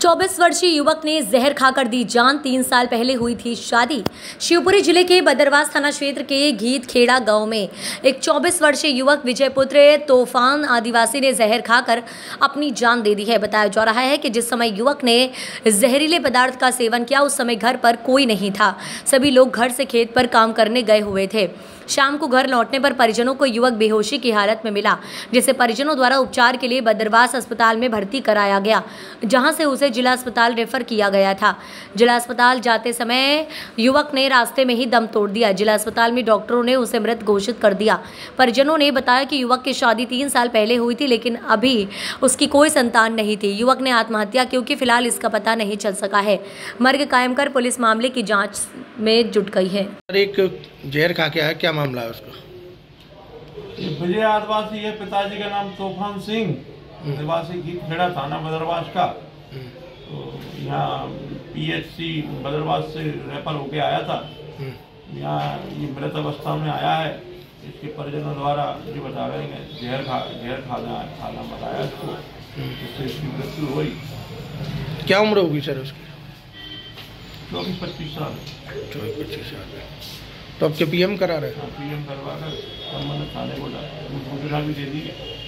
24 वर्षीय युवक ने जहर खाकर दी जान। 3 साल पहले हुई थी शादी। शिवपुरी जिले के बदरवास थाना क्षेत्र के घीत खेड़ा गांव में एक 24 वर्षीय युवक विजय पुत्र तोफान आदिवासी ने जहर खाकर अपनी जान दे दी है। बताया जा रहा है कि जिस समय युवक ने जहरीले पदार्थ का सेवन किया उस समय घर पर कोई नहीं था। सभी लोग घर से खेत पर काम करने गए हुए थे। शाम को घर लौटने पर परिजनों को युवक बेहोशी की हालत में मिला, जिसे परिजनों द्वारा उपचार के लिए बदरवास अस्पताल में भर्ती कराया गया, जहां से उसे जिला अस्पताल रेफर किया गया था। जिला अस्पताल जाते समय युवक ने रास्ते में ही दम तोड़ दिया। जिला अस्पताल में डॉक्टरों ने उसे मृत घोषित कर दिया। परिजनों ने बताया कि युवक की शादी 3 साल पहले हुई थी, लेकिन अभी उसकी कोई संतान नहीं थी। युवक ने आत्महत्या क्योंकि फिलहाल इसका पता नहीं चल सका है। मर्ग कायम कर पुलिस मामले की जाँच में जुट गई है। एक जहर खा के आया, क्या मामला है उसका? विजय आदिवासी है, पिताजी का नाम तोफान सिंह, आदिवासी घीत खेड़ा, थाना बदरवास का। तो यहाँ पीएचसी बदरवास से रेफर होके आया था। यहाँ ये मृत अवस्था में आया है। इसके परिजनों द्वारा ये बता रहे हैं जहर खाना बताया इसको, जिससे इसकी मृत्यु हुई। क्या उम्र होगी सर उसकी? 24-25 साल। तो आपके पीएम करा रहे हैं? पीएम करवा कर संबंधित थाने को सूचना भी दे दी है।